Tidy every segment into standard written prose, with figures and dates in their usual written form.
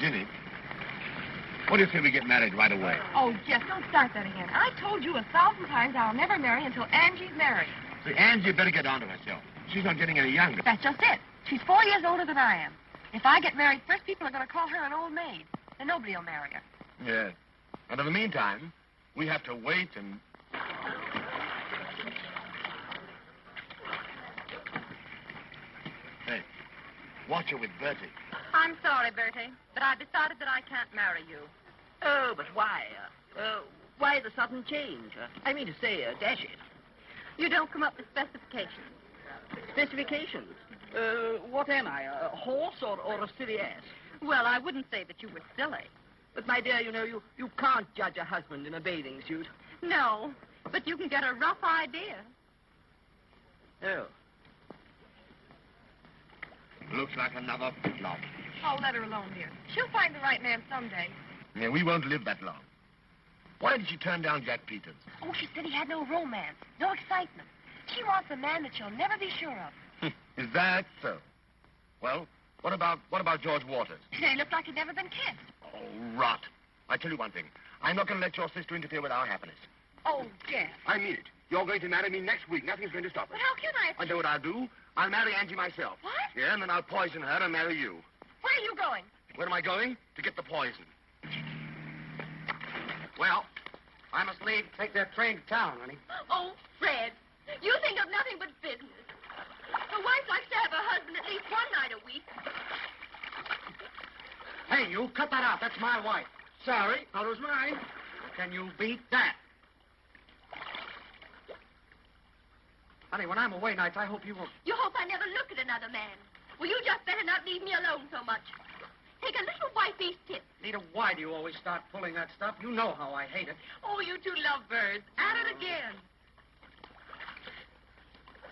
Ginny, what do you say we get married right away? Oh, Jeff, don't start that again. I told you 1,000 times I'll never marry until Angie's married. See, Angie better get on to herself. She's not getting any younger. That's just it. She's 4 years older than I am. If I get married first, people are going to call her an old maid. Then nobody will marry her. Yes. And in the meantime, we have to wait and... Hey, watch her with Bertie. I'm sorry, Bertie, but I've decided that I can't marry you. Oh, but why? Why the sudden change? I mean to say, dash it. You don't come up with specifications. Specifications? What am I, a horse or a silly ass? Well, I wouldn't say that you were silly. But, my dear, you know, you can't judge a husband in a bathing suit. No, but you can get a rough idea. Oh. Looks like another flop. Oh, let her alone, dear. She'll find the right man someday. Yeah, we won't live that long. Why did she turn down Jack Peters? Oh, she said he had no romance, no excitement. She wants a man that she'll never be sure of. Is that so? Well, what about George Waters? He looked like he'd never been kissed. Oh, rot. I tell you one thing. I'm not going to let your sister interfere with our happiness. Oh, Jeff. I mean it. You're going to marry me next week. Nothing's going to stop us. But how can I... I know what I'll do. I'll marry Angie myself. What? Yeah, and then I'll poison her and marry you. Where are you going? Where am I going? To get the poison. Well, I must leave. Take that train to town, honey. Oh, Fred. You think of nothing but business. A wife likes to have her husband at least one night a week. Hey, you, cut that out. That's my wife. Sorry, that was mine. Can you beat that? Honey, when I'm away nights, I hope you won't... You hope I never look at another man. Well, you just better not leave me alone so much. Take a little wifey tip. Nita, why do you always start pulling that stuff? You know how I hate it. Oh, you two lovebirds. At it again.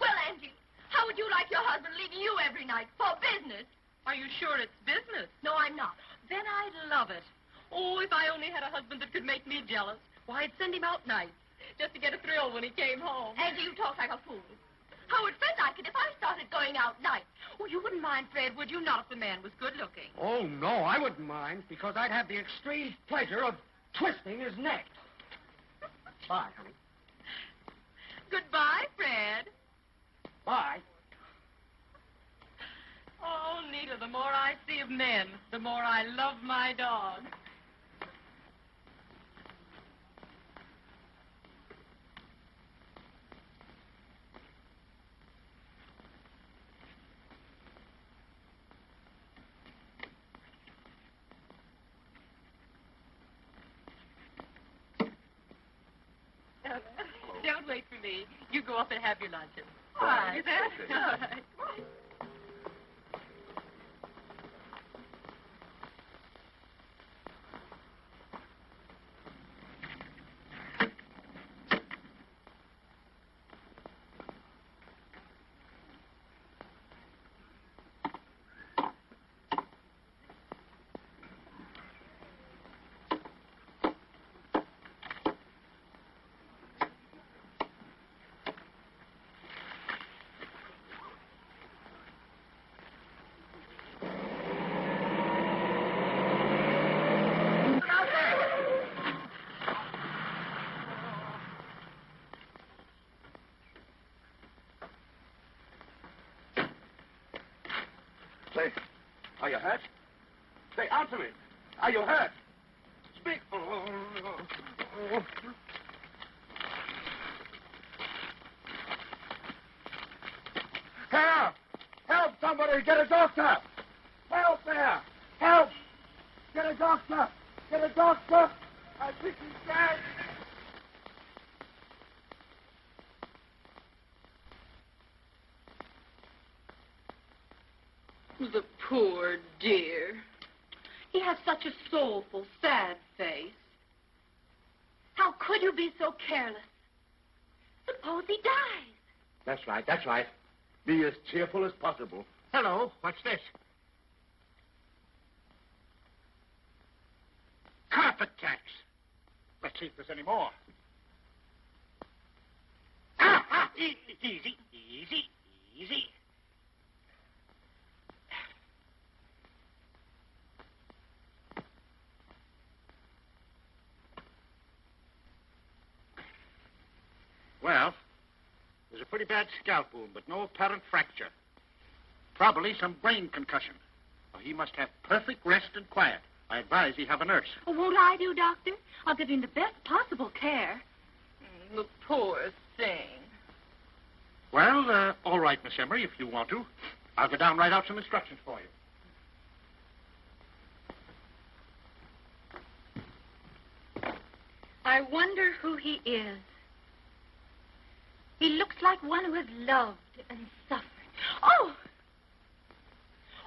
Well, Angie, how would you like your husband leaving you every night for business? Are you sure it's business? No, I'm not. Then I'd love it. Oh, if I only had a husband that could make me jealous. Why, I'd send him out nights just to get a thrill when he came home. Angie, you talk like a fool. How would Fred like it if I started going out nights? Oh, you wouldn't mind, Fred, would you not, if the man was good-looking? Oh, no, I wouldn't mind, because I'd have the extreme pleasure of twisting his neck. Bye, honey. Goodbye, Fred. Bye. Oh, Nita, the more I see of men, the more I love my dog. Don't wait for me. You go up and have your luncheon. All right. Is that good? Say, are you hurt? Say, answer me. Are you hurt? Speak. Oh. Help! Help somebody! Get a doctor! Help there! Help! Get a doctor! Get a doctor! I think he's dead! The poor dear. He has such a soulful, sad face. How could you be so careless? Suppose he dies. That's right, that's right. Be as cheerful as possible. Hello, what's this? Carpet tax. Let's see if there's any more. Easy, easy, easy. Well, there's a pretty bad scalp wound, but no apparent fracture. Probably some brain concussion. Well, he must have perfect rest and quiet. I advise he have a nurse. Oh, won't I do, Doctor? I'll give him the best possible care. The poor thing. Well, all right, Miss Embry, if you want to. I'll go down and write out some instructions for you. I wonder who he is. He looks like one who has loved and suffered. Oh!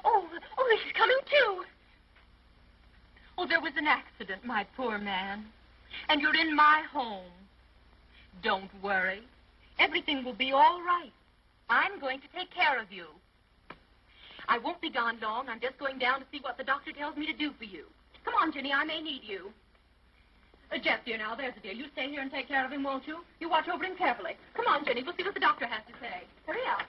Oh, this is coming too. Oh, there was an accident, my poor man. And you're in my home. Don't worry. Everything will be all right. I'm going to take care of you. I won't be gone long. I'm just going down to see what the doctor tells me to do for you. Come on, Jenny, I may need you. Jeff, dear, now, there's a dear. You stay here and take care of him, won't you? You watch over him carefully. Come on, Jenny, we'll see what the doctor has to say. Hurry up.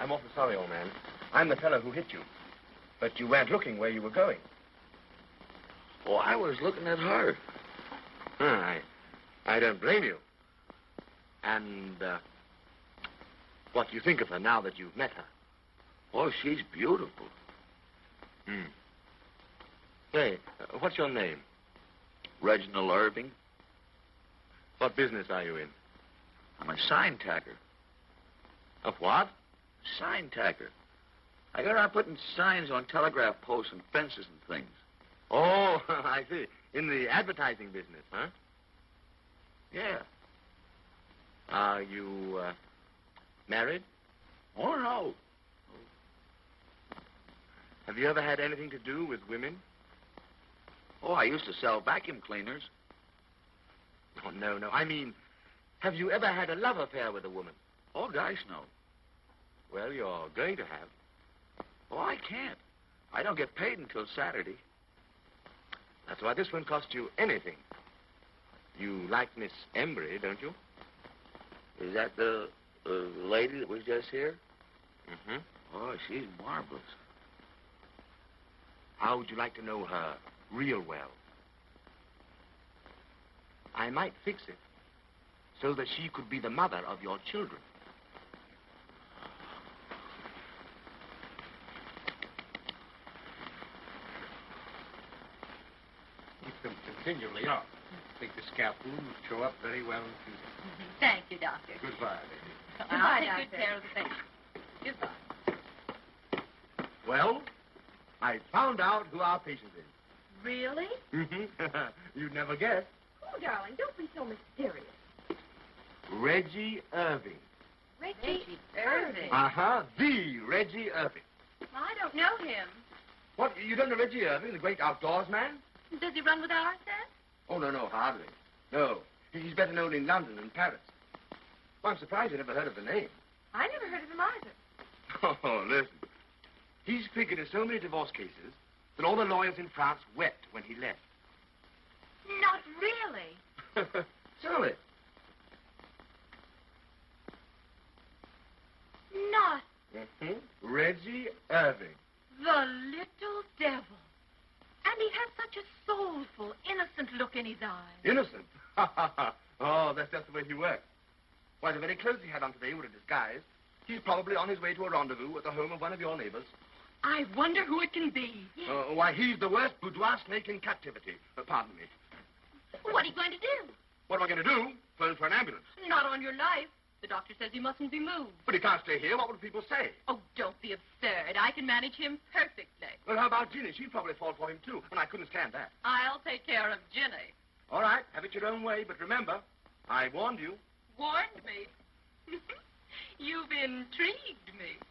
I'm awfully sorry, old man. I'm the fellow who hit you. But you weren't looking where you were going. Oh, I was looking at her. I don't blame you. And, what do you think of her now that you've met her? Oh, she's beautiful. Hey, what's your name? Reginald Irving. What business are you in? I'm a sign tacker. Of what? Sign tacker. I go around putting signs on telegraph posts and fences and things. Oh, I see. In the advertising business, huh? Yeah. Are you married? Oh, no. Have you ever had anything to do with women? Oh, I used to sell vacuum cleaners. Oh, no. I mean, have you ever had a love affair with a woman? Oh, gosh, no. Well, you're going to have. Oh, I can't. I don't get paid until Saturday. That's why this won't cost you anything. You like Miss Embry, don't you? Is that the lady that was just here? Mm-hmm. Oh, she's marvelous. How would you like to know her real well? I might fix it so that she could be the mother of your children. Them continually up. I think the scalp wound will show up very well in the future. Thank you, Doctor. Goodbye, lady. Goodbye, Doctor. Good care of the patient. Goodbye. Well, I found out who our patient is. Really? Mm-hmm. You'd never guess. Oh, darling, don't be so mysterious. Reggie Irving. Reggie Irving? Uh-huh. The Reggie Irving. Well, I don't know him. What? You don't know Reggie Irving, the great outdoors man? Does he run with our set? Oh, no, hardly. No. He's better known in London and Paris. Well, I'm surprised you never heard of the name. I never heard of him either. Oh, listen. He's figured in so many divorce cases that all the lawyers in France wept when he left. Not really. Surely. Not. Mm-hmm. Reggie Irving. The little devil. And he has such a soulful, innocent look in his eyes. Innocent? Ha, ha, ha. Oh, that's just the way he works. Why, the very clothes he had on today were a disguise. He's probably on his way to a rendezvous at the home of one of your neighbors. I wonder who it can be. Why, he's the worst boudoir snake in captivity. Pardon me. What are you going to do? What am I going to do? Phone for an ambulance. Not on your life. The doctor says he mustn't be moved. But he can't stay here. What would people say? Oh, don't be absurd. I can manage him perfectly. Well, how about Ginny? She'd probably fall for him, too, and I couldn't stand that. I'll take care of Ginny. All right, have it your own way, but remember, I warned you. Warned me? You've intrigued me.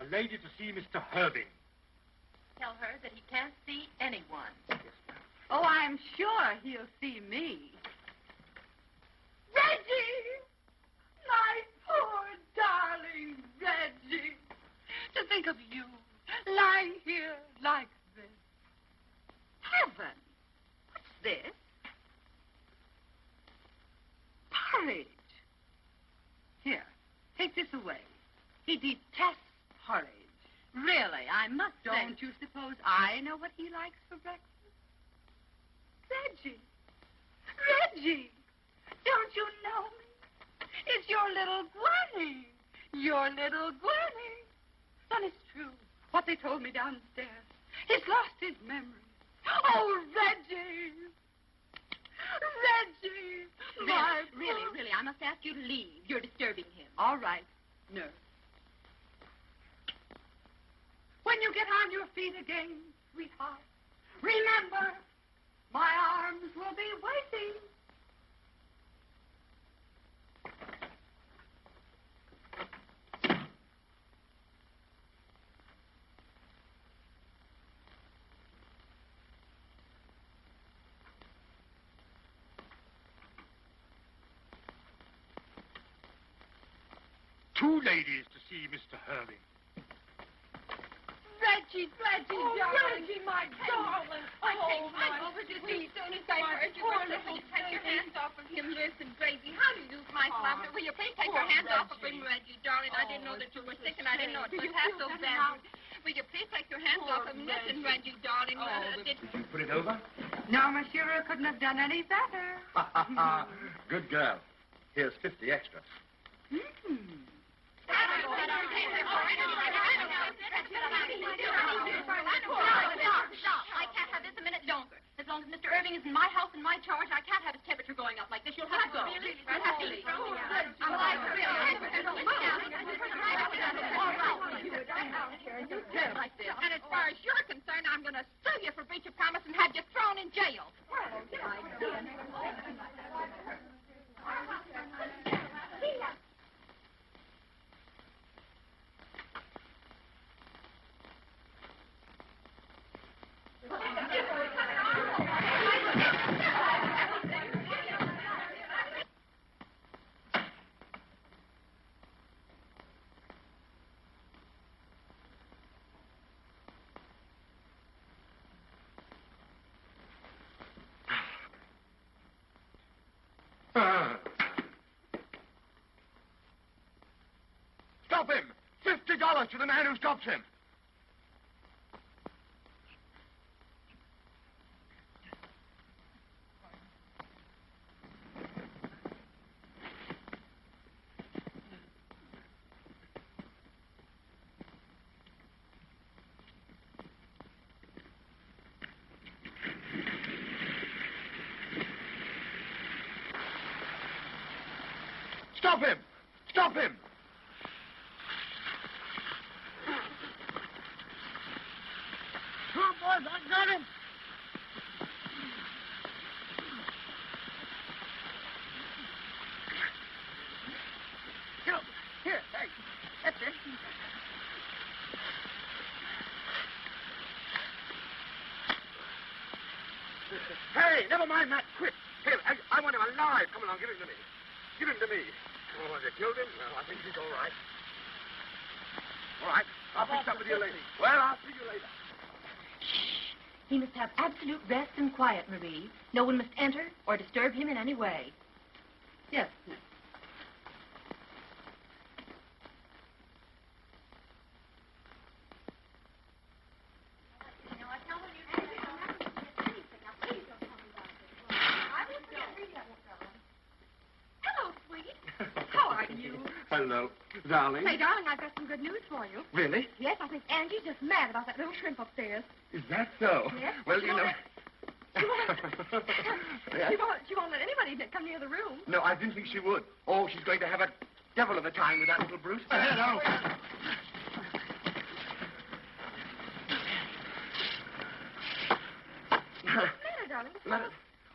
A lady to see Mr. Irving. I'm sure he'll see me. Reggie! My poor darling Reggie! To think of you lying here like this. Heaven! What's this? Porridge! Here, take this away. He detests porridge. Really, I must say... Don't you suppose I know what he likes for breakfast? Reggie! Reggie! Don't you know me? It's your little Gwenny! Your little Gwenny! Son, it's true. What they told me downstairs. He's lost his memory. Oh, Reggie! Reggie! Really, I must ask you to leave. You're disturbing him. All right, nurse. When you get on your feet again, sweetheart, remember... my arms will be waiting. Two ladies to see Mr. Irving. Reggie, oh, darling. Reggie, my darling. I'm over this as soon as I heard you. Will you take your hands off of him, listen, Reggie? How do you do, my father? Will you please take your hands off of him, Reggie, darling? I didn't know that you were sick, and I didn't know it was half so bad. Will you please take your hands off of him, listen, Reggie, darling? Did you put it over? No, monsieur, I couldn't have done any better. Good girl. Here's 50 extra. Hmm. I can't have this a minute longer. As long as Mr. Irving is in my house and my charge, I can't have his temperature going up like this. You'll have to go. You'll have to leave. And as far as you're concerned, I'm going to sue you for breach of promise and have you thrown in jail. Stop him! $50 to the man who stops him! Stop him! Stop him! I got him. Get over here. Hey, that's it. Hey, never mind that. Quick. Here, I want him alive. Come along, give him to me. Give him to me. Oh, have you killed him? No, I think he's all right. All right. I'll fix up with you later. Well, I'll see you later. He must have absolute rest and quiet, Marie. No one must enter or disturb him in any way. Yes, miss. Hello, sweetie. How are you? Hello, darling. Say, darling, I've got some good news for you. Really? Yes, I think Angie's just mad about that little shrimp upstairs. Is that so? Yes. Well, you know... She won't let anybody come near the room. No, I didn't think she would. Oh, she's going to have a devil of a time with that little brute. Hello. What's the matter, darling? Matter?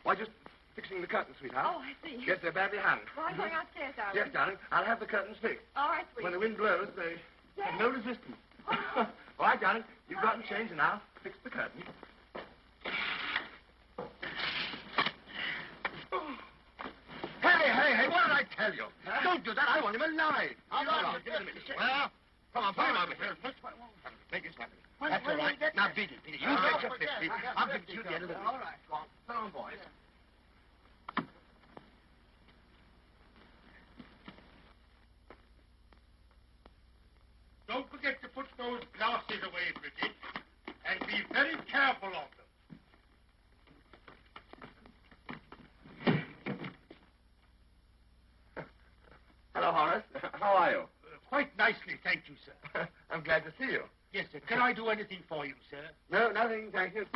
Why, just fixing the curtains, sweetheart. Oh, I see. Yes, they're badly hung. Well, I'm going upstairs, darling. Yes, darling. I'll have the curtains fixed. All right, sweetie. When the wind blows, they have no resistance. Oh. All right, darling. You go out and change and I'll fix the curtain. I tell you. Huh? Don't do that. I won't even lie. I'll lie. Well, come on, put him over here. That's all right. Now, Beaty, you get your 50. I'll give you the end of it. All right. Go on. Put on, boys. Don't forget to put those glasses away, Bridget, and be very careful of them. Hello, Horace. How are you? Quite nicely, thank you, sir. I'm glad to see you. Yes, sir. Can I do anything for you, sir? No, nothing, thank you.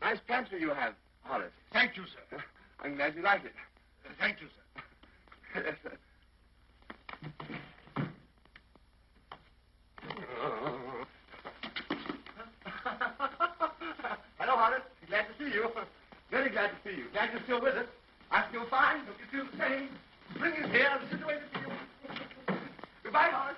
Nice pantry you have, Horace. Thank you, sir. I'm glad you like it. Thank you, sir. Yes, sir. Hello, Horace. Glad to see you. Very glad to see you. Glad you're still with us. I feel fine. Hope you feel the same. Bring it here. I'm situated for you. Goodbye, Horace.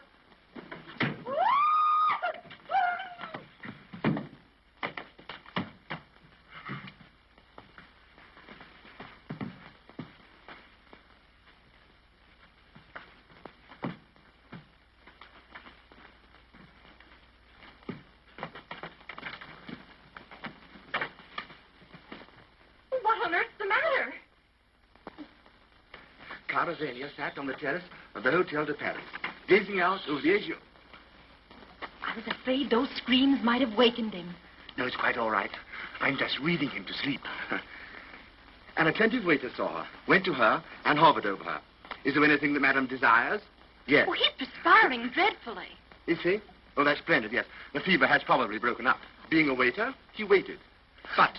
Azalea sat on the terrace of the Hotel de Paris, gazing out over the Aegean. I was afraid those screams might have wakened him. No, it's quite all right. I'm just reading him to sleep. An attentive waiter saw her, went to her, and hovered over her. Is there anything that Madame desires? Yes. Oh, he's perspiring dreadfully. Is he? Well, that's splendid, yes. The fever has probably broken up. Being a waiter, he waited. But,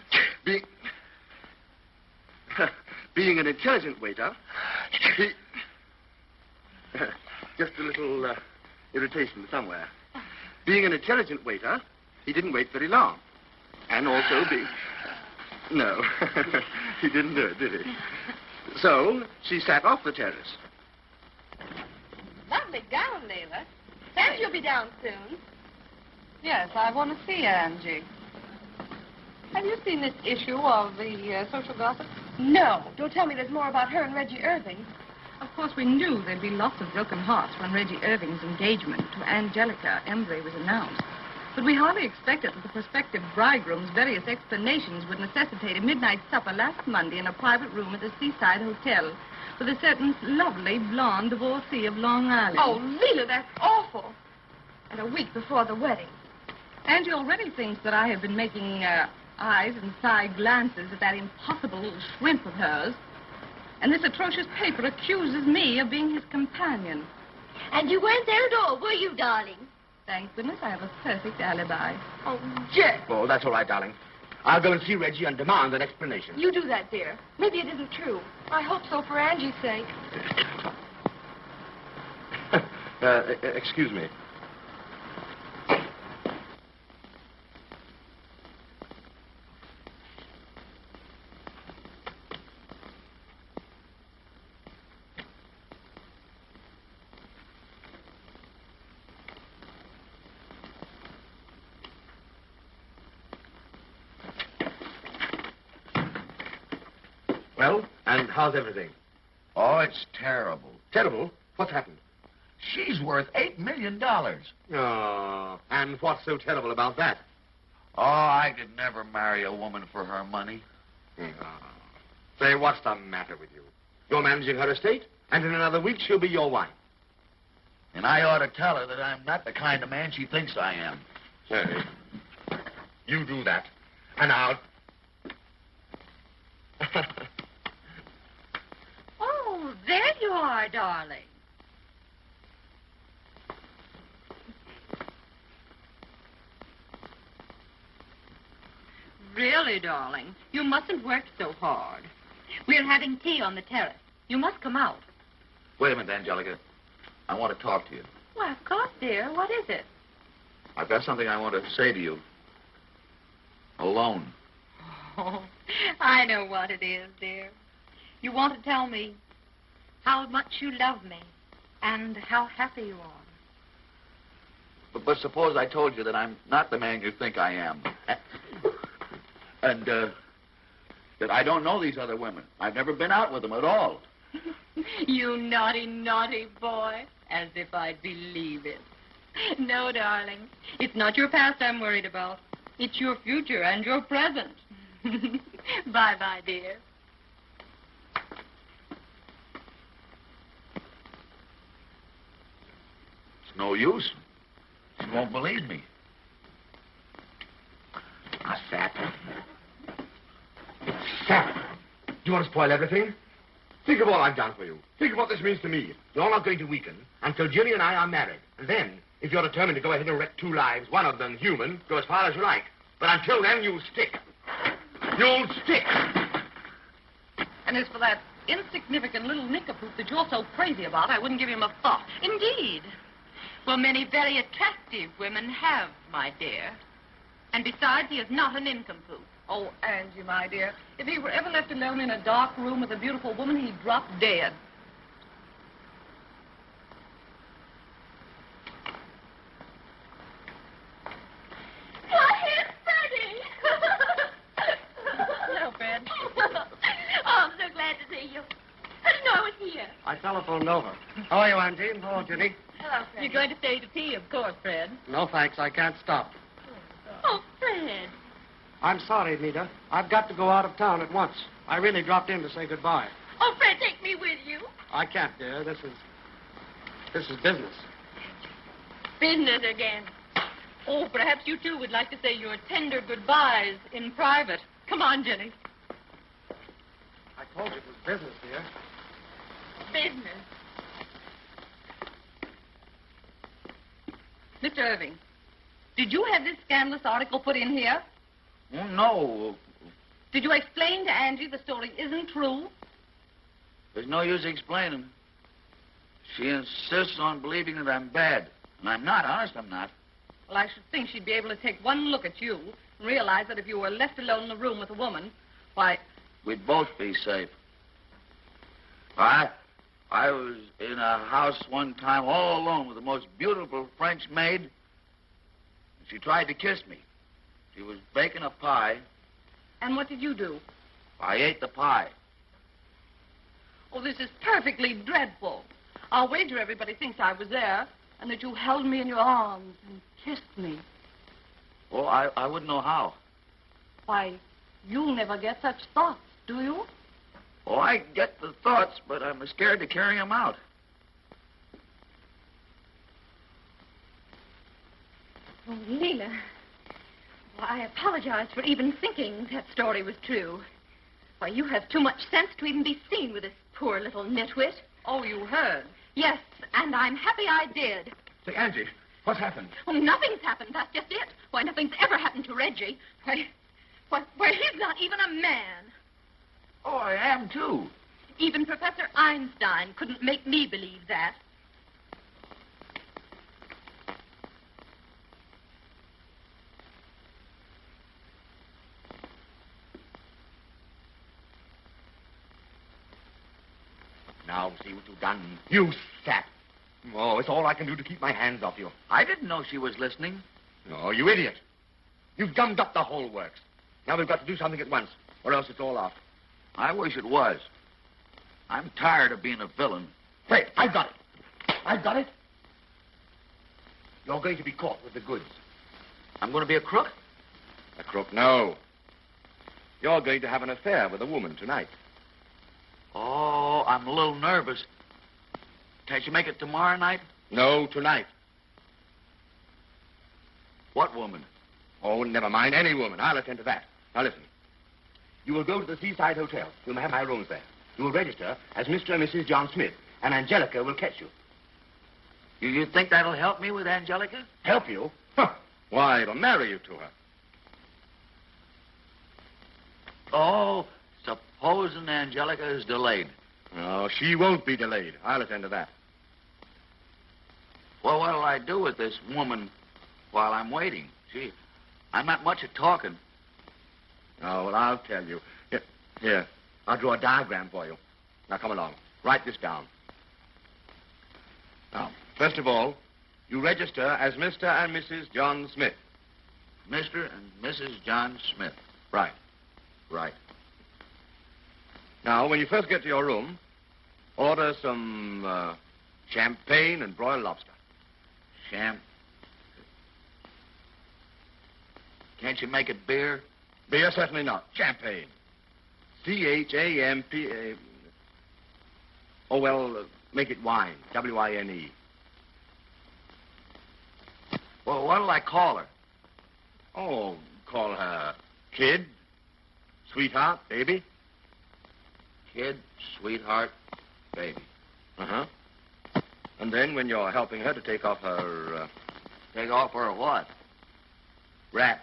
being an intelligent waiter... Just a little irritation somewhere. Being an intelligent waiter, he didn't wait very long. And also being... No, he didn't do it, did he? So, she sat off the terrace. Lovely gown, Layla. Fancy you'll be down soon. Yes, I want to see Angie. Have you seen this issue of the social gossip? No. Don't tell me there's more about her and Reggie Irving. Of course, we knew there'd be lots of broken hearts when Reggie Irving's engagement to Angelica Embry was announced. But we hardly expected that the prospective bridegroom's various explanations would necessitate a midnight supper last Monday in a private room at the Seaside Hotel with a certain lovely blonde divorcee of Long Island. Oh, Leela, that's awful. And a week before the wedding. Angie already thinks that I have been making, eyes and side glances at that impossible little shrimp of hers. And this atrocious paper accuses me of being his companion. And you weren't there at all, were you, darling? Thank goodness I have a perfect alibi. Oh, Jeff! Oh, that's all right, darling. I'll go and see Reggie and demand an explanation. You do that, dear. Maybe it isn't true. I hope so, for Angie's sake. Excuse me. And how's everything? Oh, it's terrible. Terrible? What's happened? She's worth $8 million. Oh, and what's so terrible about that? Oh, I could never marry a woman for her money. Oh. Say, what's the matter with you? You're managing her estate, and in another week she'll be your wife. And I ought to tell her that I'm not the kind of man she thinks I am. Say, you do that, and I'll... There you are, darling. Really, darling, you mustn't work so hard. We're having tea on the terrace. You must come out. Wait a minute, Angelica. I want to talk to you. Why, of course, dear. What is it? I've got something I want to say to you. Alone. Oh, I know what it is, dear. You want to tell me how much you love me, and how happy you are. But suppose I told you that I'm not the man you think I am. And, that I don't know these other women. I've never been out with them at all. You naughty, naughty boy. As if I'd believe it. No, darling. It's not your past I'm worried about. It's your future and your present. Bye-bye, dear. It's no use. She won't believe me. A sapper. Sapper. Do you want to spoil everything? Think of all I've done for you. Think of what this means to me. You're not going to weaken until Julie and I are married. And then, if you're determined to go ahead and wreck two lives, one of them human, go as far as you like. But until then, you'll stick. You'll stick. And as for that insignificant little nincompoop that you're so crazy about, I wouldn't give him a thought. Indeed. Well, many very attractive women have, my dear. And besides, he is not a nincompoop. Oh, Angie, my dear, if he were ever left alone in a dark room with a beautiful woman, he'd drop dead. Why, here's Freddie! Hello, Fred. Oh, I'm so glad to see you. I didn't know I was here. I telephoned over. How are you, Angie? Hello, Judy. Hello, Fred. You're going to stay to tea, of course, Fred. No, thanks. I can't stop. Oh, Fred. I'm sorry, Nita. I've got to go out of town at once. I really dropped in to say goodbye. Oh, Fred, take me with you. I can't, dear. This is business. Business again. Oh, perhaps you two would like to say your tender goodbyes in private. Come on, Jenny. I told you it was business, dear. Business. Mr. Irving, did you have this scandalous article put in here? No. Did you explain to Angie the story isn't true? There's no use explaining. She insists on believing that I'm bad. And I'm not. Honest, I'm not. Well, I should think she'd be able to take one look at you and realize that if you were left alone in the room with a woman, why... We'd both be safe. I was in a house one time all alone with the most beautiful French maid. She tried to kiss me. She was baking a pie. And what did you do? I ate the pie. Oh, this is perfectly dreadful. I'll wager everybody thinks I was there and that you held me in your arms and kissed me. Well, I wouldn't know how. Why, you'll never get such thoughts, do you? Oh, I get the thoughts, but I'm scared to carry them out. Oh, Leela. Well, I apologize for even thinking that story was true. Why, you have too much sense to even be seen with this poor little nitwit. Oh, you heard? Yes, and I'm happy I did. Say, Angie, what's happened? Oh, nothing's happened. That's just it. Why, nothing's ever happened to Reggie. Why, he's not even a man. Oh, I am, too. Even Professor Einstein couldn't make me believe that. Now, see what you've done. You sap. Oh, it's all I can do to keep my hands off you. I didn't know she was listening. Oh, you idiot. You've gummed up the whole works. Now we've got to do something at once, or else it's all off. I wish it was. I'm tired of being a villain. Wait, I've got it. I've got it. You're going to be caught with the goods. I'm going to be a crook? A crook, no. You're going to have an affair with a woman tonight. Oh, I'm a little nervous. Can't you make it tomorrow night? No, tonight. What woman? Oh, never mind. Any woman. I'll attend to that. Now, listen. You will go to the Seaside Hotel. You'll have my rooms there. You will register as Mr. and Mrs. John Smith, and Angelica will catch you. You think that'll help me with Angelica? Help you? Huh. Why, it'll marry you to her. Oh... Supposing Angelica is delayed. No, she won't be delayed. I'll attend to that. Well, what'll I do with this woman while I'm waiting? Gee, I'm not much at talking. Oh, well, I'll tell you. Here, I'll draw a diagram for you. Now, come along. Write this down. Now, first of all, you register as Mr. and Mrs. John Smith. Mr. and Mrs. John Smith. Right. Now, when you first get to your room, order some champagne and broiled lobster. Can't you make it beer? Beer, certainly not. Champagne. C-H-A-M-P-A... Oh, well, make it wine. W-I-N-E. Well, what'll I call her? Oh, call her kid, sweetheart, baby. Kid, sweetheart, baby. Uh-huh. And then when you're helping her to take off her... Take off her what? Wrap.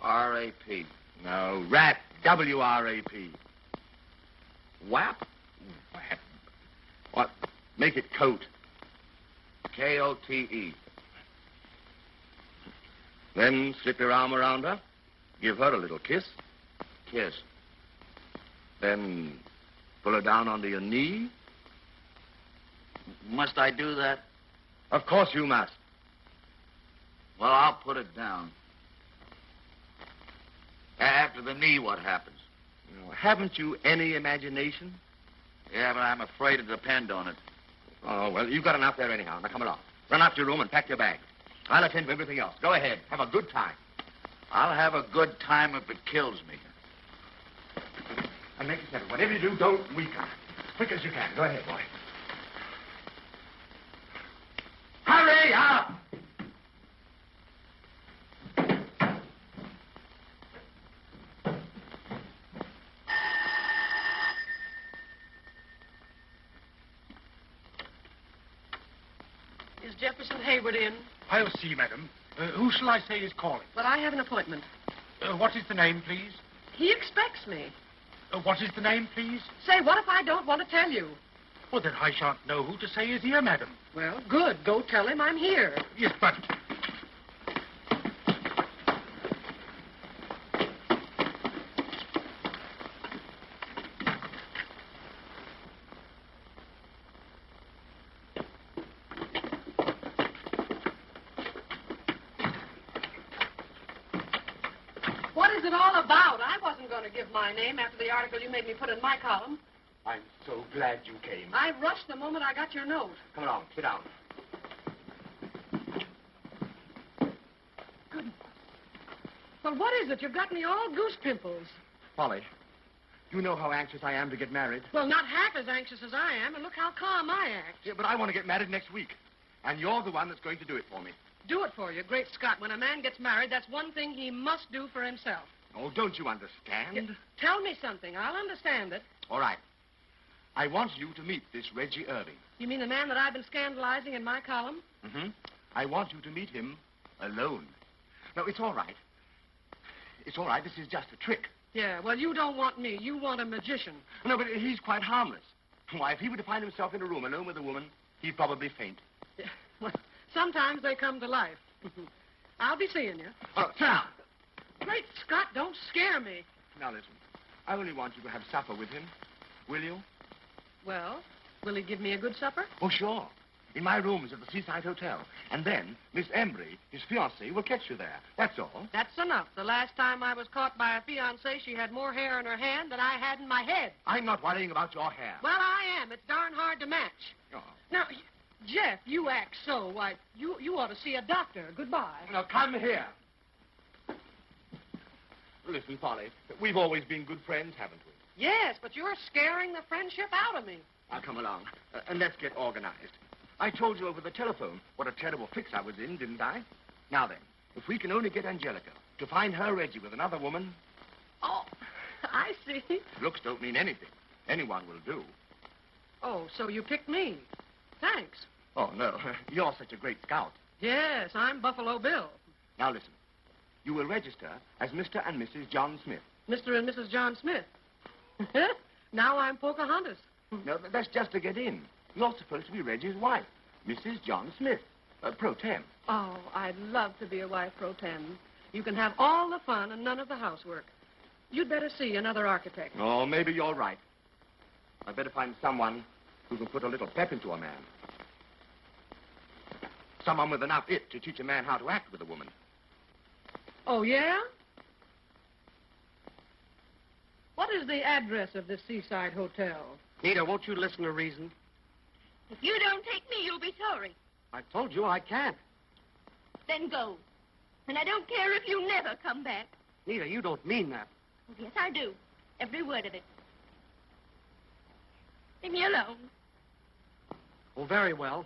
R-A-P. No, wrap. W-R-A-P. Wap? Wap. What? Make it coat. K-O-T-E. Then slip your arm around her. Give her a little kiss. Kiss. Then pull her down onto your knee. Must I do that? Of course you must. Well, I'll put it down. After the knee, what happens? Well, haven't you any imagination? Yeah, but I'm afraid to depend on it. Oh, well, you've got enough there anyhow. Now, come along. Run out to your room and pack your bag. I'll attend to everything else. Go ahead. Have a good time. I'll have a good time if it kills me. And make it settle. Whatever you do, don't weaken. Quick as you can. Go ahead, boy. Hurry up! Is Jefferson Hayward in? I'll see, madam. Who shall I say is calling? Well, I have an appointment. What is the name, please? He expects me. What is the name, please? Say, what if I don't want to tell you? Well, then I shan't know who to say is here, madam. Well, good. Go tell him I'm here. Yes, but... after the article you made me put in my column. I'm so glad you came. I rushed the moment I got your note. Come along, sit down. Good. Well, what is it? You've got me all goose pimples. Polly, you know how anxious I am to get married. Well, not half as anxious as I am, and look how calm I act. Yeah, but I want to get married next week, and you're the one that's going to do it for me. Do it for you? Great Scott, when a man gets married, that's one thing he must do for himself. Oh, don't you understand? Tell me something. I'll understand it. All right. I want you to meet this Reggie Irving. You mean the man that I've been scandalizing in my column? Mm-hmm. I want you to meet him alone. No, it's all right. It's all right. This is just a trick. Yeah, well, you don't want me. You want a magician. No, but he's quite harmless. Why, if he were to find himself in a room alone with a woman, he'd probably faint. Yeah. Well, sometimes they come to life. I'll be seeing you. Oh, sit down. Great Scott, don't scare me. Now, listen. I only want you to have supper with him. Will you? Well, will he give me a good supper? Oh, sure. In my rooms at the Seaside Hotel. And then Miss Embry, his fiancée, will catch you there. That's all. That's enough. The last time I was caught by a fiancée, she had more hair in her hand than I had in my head. I'm not worrying about your hair. Well, I am. It's darn hard to match. Oh. Now, Jeff, you act so. Why, you ought to see a doctor. Goodbye. Now, come here. Listen, Polly, we've always been good friends, haven't we? Yes, but you're scaring the friendship out of me. Now, come along, and let's get organized. I told you over the telephone what a terrible fix I was in, didn't I? Now then, if we can only get Angelica to find her Reggie with another woman... Oh, I see. Looks don't mean anything. Anyone will do. Oh, so you picked me. Thanks. Oh, no, you're such a great scout. Yes, I'm Buffalo Bill. Now, listen. You will register as Mr. and Mrs. John Smith. Mr. and Mrs. John Smith? Now I'm Pocahontas. No, that's just to get in. You're supposed to be Reggie's wife, Mrs. John Smith, pro tem. Oh, I'd love to be a wife pro tem. You can have all the fun and none of the housework. You'd better see another architect. Oh, maybe you're right. I'd better find someone who can put a little pep into a man. Someone with enough it to teach a man how to act with a woman. Oh, yeah? What is the address of the Seaside Hotel? Nita, won't you listen to reason? If you don't take me, you'll be sorry. I told you I can't. Then go. And I don't care if you never come back. Nita, you don't mean that. Oh, yes, I do. Every word of it. Leave me alone. Oh, very well.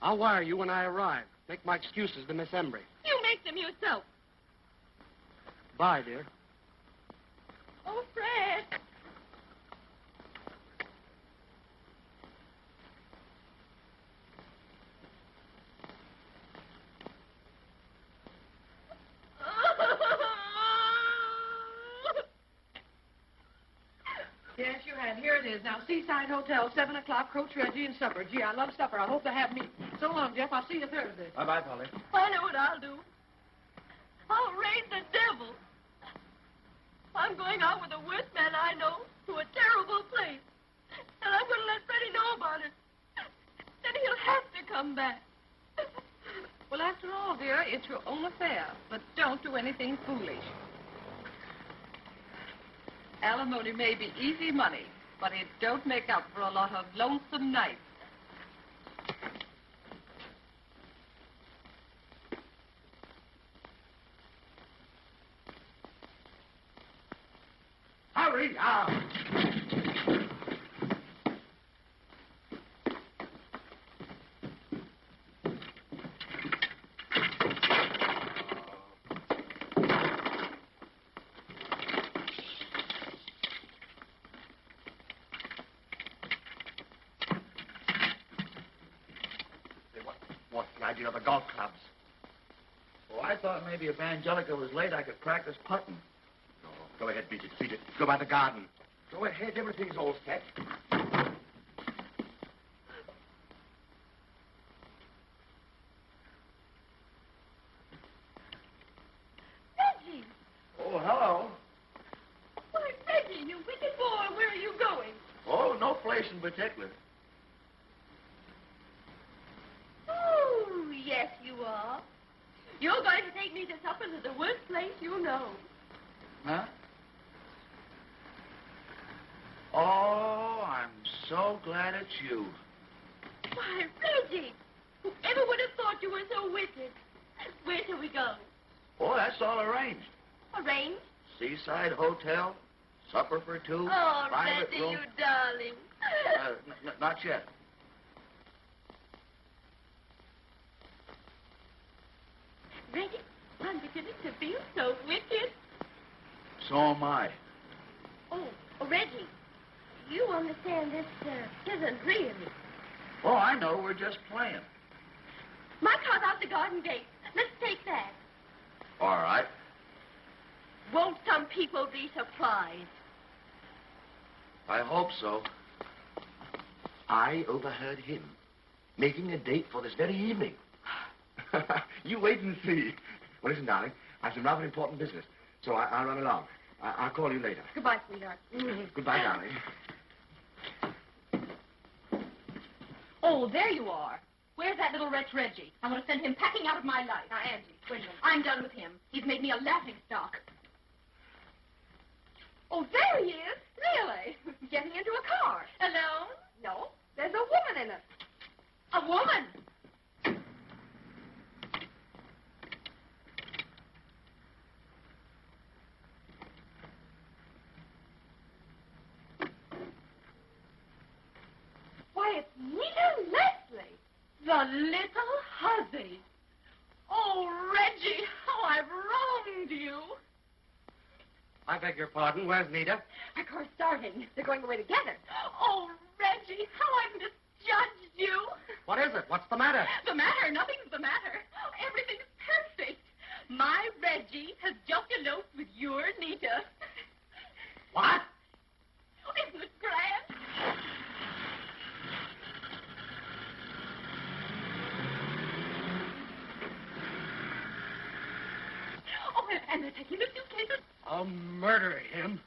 I'll wire you when I arrive. Make my excuses to Miss Embry. You make them yourself. Bye, dear. Oh, Fred. Yes, you have. Here it is. Now, Seaside Hotel, 7 o'clock, Coach Reggie and supper. Gee, I love supper. I hope they have meat. So long, Jeff. I'll see you Thursday. Bye-bye, Polly. I know what I'll do. I'll raise the devil. I'm going out with the worst man I know to a terrible place. And I'm going to let Freddie know about it. Then he'll have to come back. Well, after all, dear, it's your own affair. But don't do anything foolish. Alimony may be easy money, but it don't make up for a lot of lonesome nights. Hurry up! Idea of the golf clubs. Oh, I thought maybe if Angelica was late, I could practice putting. No, go ahead, beat it, beat it. Go by the garden. Go ahead, everything's all set. Reggie! Oh, hello. Why, Reggie, you wicked boy, where are you going? Oh, no place in particular. You're going to take me to supper to the worst place you know. Huh? Oh, I'm so glad it's you. Why, Reggie, whoever would have thought you were so wicked? Where shall we go? Oh, that's all arranged. Arranged? Seaside Hotel, supper for two. Oh, Reggie, you darling. Not yet. Reggie, I'm beginning to feel so wicked. So am I. Oh, Reggie, you understand this isn't really. Oh, I know. We're just playing. My car's out the garden gate. Let's take that. All right. Won't some people be surprised? I hope so. I overheard him making a date for this very evening. You wait and see. Well, listen, darling, I have some rather important business, so I'll run along. I'll call you later. Goodbye, sweetheart. Goodbye, darling. Oh, there you are. Where's that little wretch, Reggie? I want to send him packing out of my life. Now, Angie, wait a minute. I'm done with him. He's made me a laughingstock. Oh, there he is. Really? Getting into a car. Alone? No. There's a woman in it. A woman? The little hussy. Oh, Reggie, how I've wronged you. I beg your pardon. Where's Nita? Our car's starting. They're going away together. Oh, Reggie, how I've misjudged you. What is it? What's the matter? The matter? Nothing's the matter. Everything's perfect. My Reggie has just eloped with your Nita. What? Isn't it grand? And they're taking the suitcases. I'll murder him.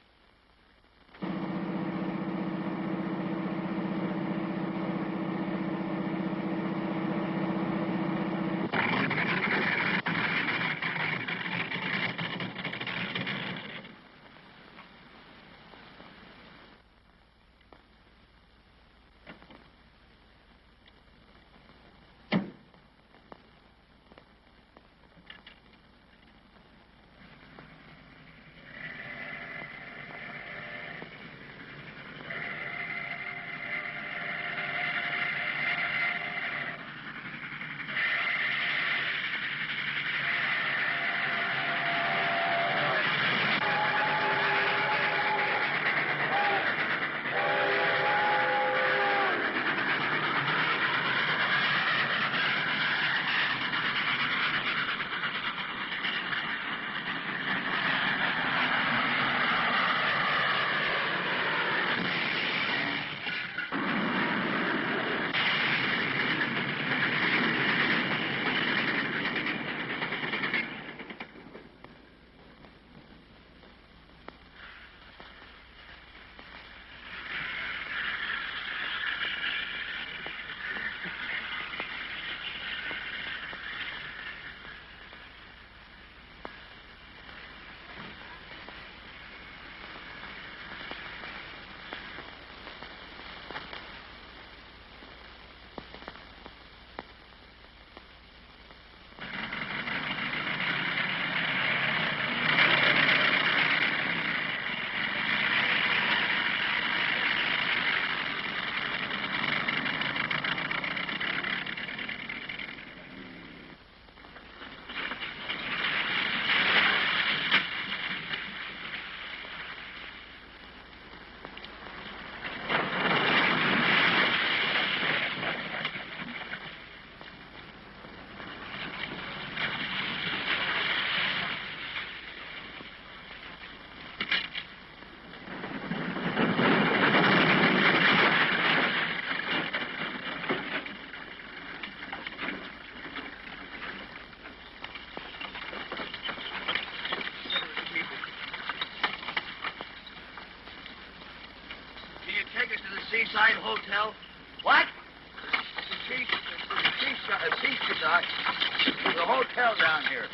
Seaside Hotel? What? Seaside. The hotel down here.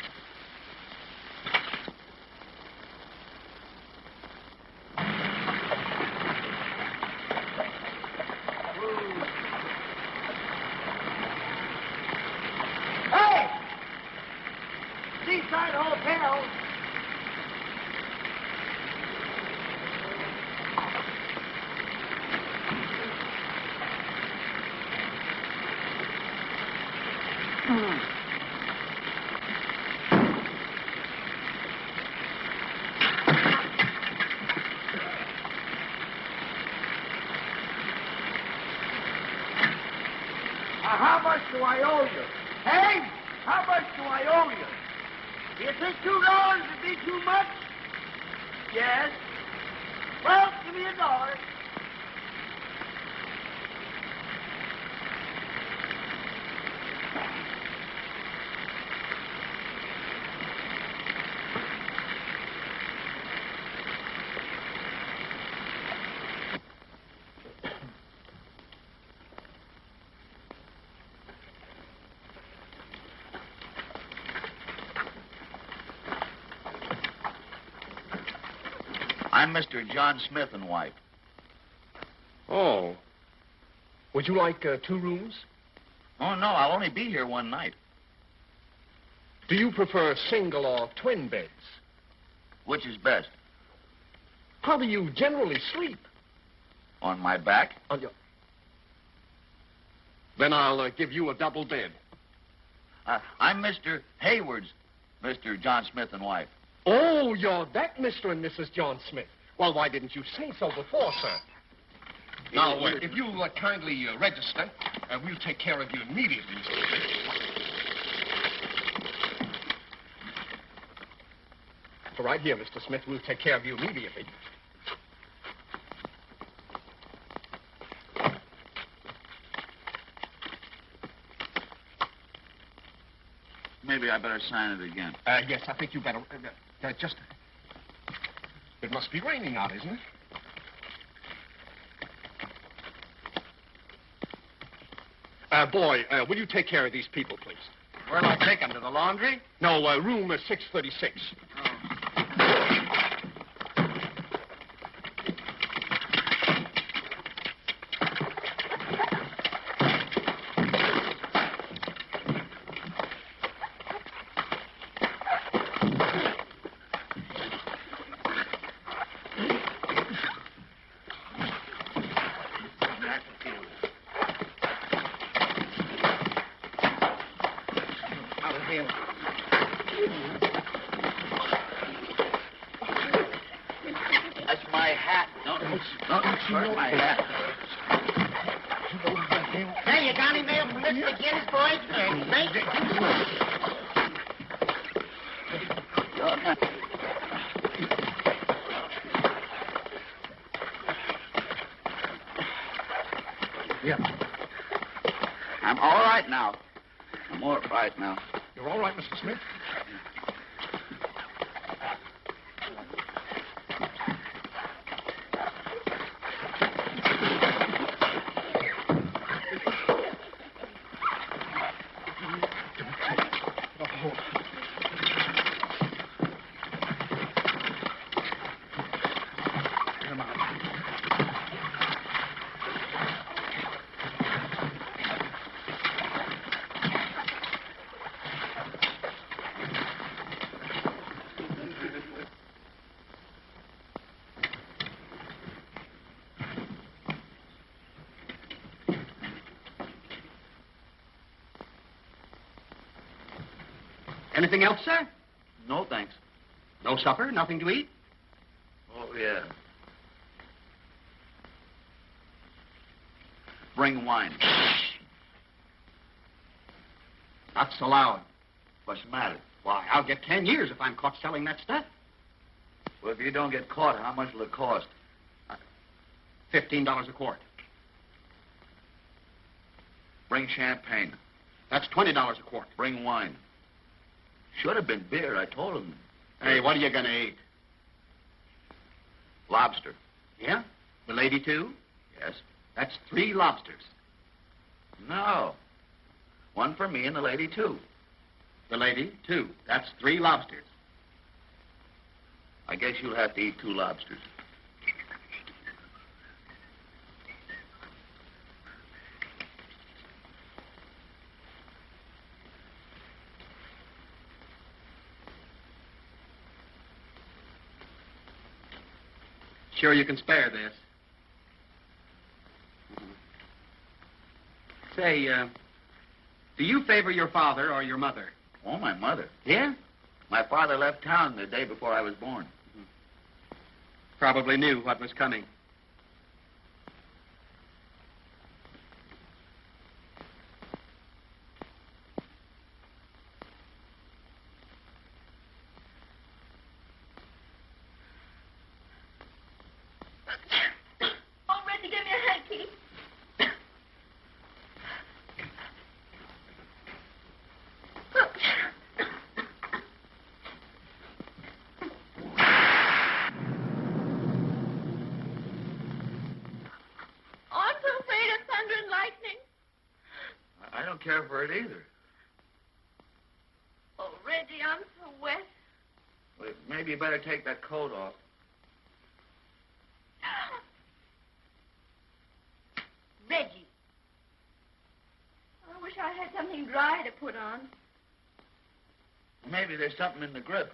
I'm Mr. John Smith and wife. Oh. Would you like two rooms? Oh, no. I'll only be here one night. Do you prefer single or twin beds? Which is best? How do you generally sleep? On my back. On your... Then I'll give you a double bed. I'm Mr. Hayward's, Mr. John Smith and wife. Oh, you're that Mr. and Mrs. John Smith. Well, why didn't you say so before, sir? Now, wait. If you'll kindly register, we'll take care of you immediately. Right here, Mr. Smith. We'll take care of you immediately. Maybe I better sign it again. Yes, I think you better... just... It must be raining out, isn't it? Boy, will you take care of these people, please? Where'll I take them? To the laundry? No, room 636. Oh. Anything else, sir? No, thanks. No supper? Nothing to eat? Oh, yeah. Bring wine. Not so loud. What's the matter? Why, I'll get 10 years if I'm caught selling that stuff. Well, if you don't get caught, how much will it cost? $15 a quart. Bring champagne. That's $20 a quart. Bring wine. Should have been beer, I told him. Hey, what are you going to eat? Lobster. Yeah? The lady, too? Yes. That's 3 lobsters. No. 1 for me and the lady, 2. The lady, 2. That's 3 lobsters. I guess you'll have to eat 2 lobsters. Sure you can spare this. Say, do you favor your father or your mother? Oh, my mother. Yeah? My father left town the day before I was born. Probably knew what was coming. Either. Oh, Reggie, I'm so wet. Well, maybe you better take that coat off. Reggie. I wish I had something dry to put on. Maybe there's something in the grip.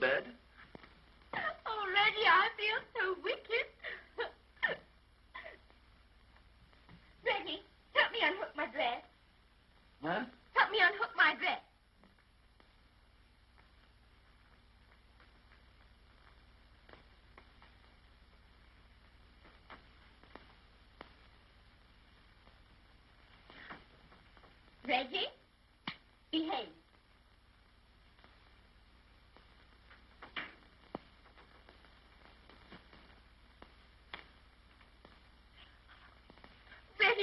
Bed. Oh, Reggie, I feel so wicked. Reggie, help me unhook my dress. Huh? Help me unhook my dress. Reggie, behave.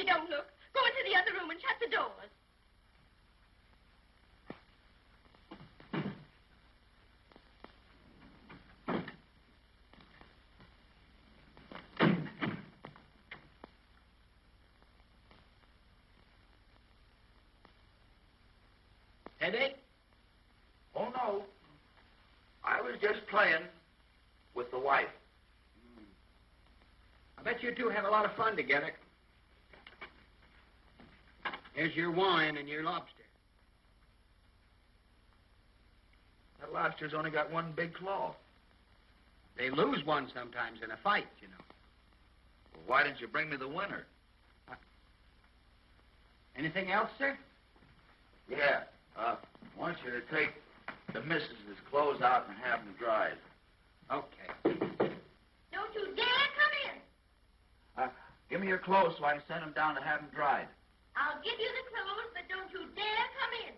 Don't look. Go into the other room and shut the doors. Headache? Oh, no. I was just playing with the wife. I bet you two had a lot of fun together. Here's your wine and your lobster. That lobster's only got 1 big claw. They lose one sometimes in a fight, you know. Well, why didn't you bring me the winner? Anything else, sir? Yeah. I want you to take the missus's clothes out and have them dried. Okay. Don't you dare come in! Give me your clothes so I can send them down to have them dried. I'll give you the clothes, but don't you dare come in.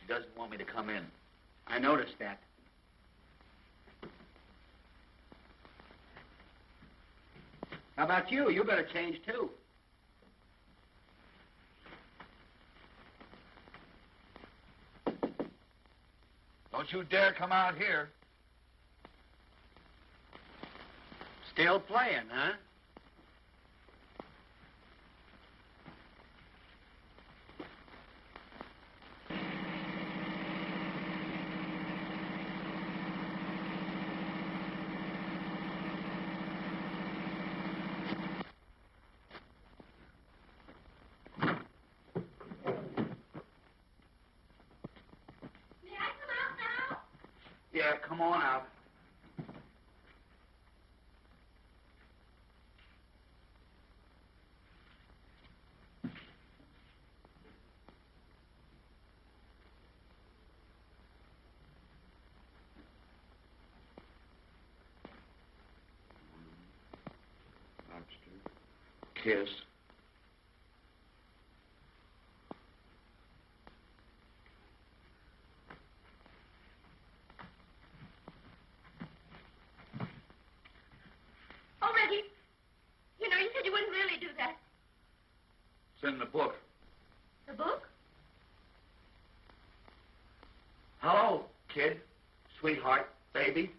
She doesn't want me to come in. I noticed that. How about you? You better change, too. Don't you dare come out here. Still playing, huh? May I come out now? Yeah, come on out. kiss. Oh, Reggie, you know, you said you wouldn't really do that. It's in the book. The book? Hello, kid, sweetheart, baby.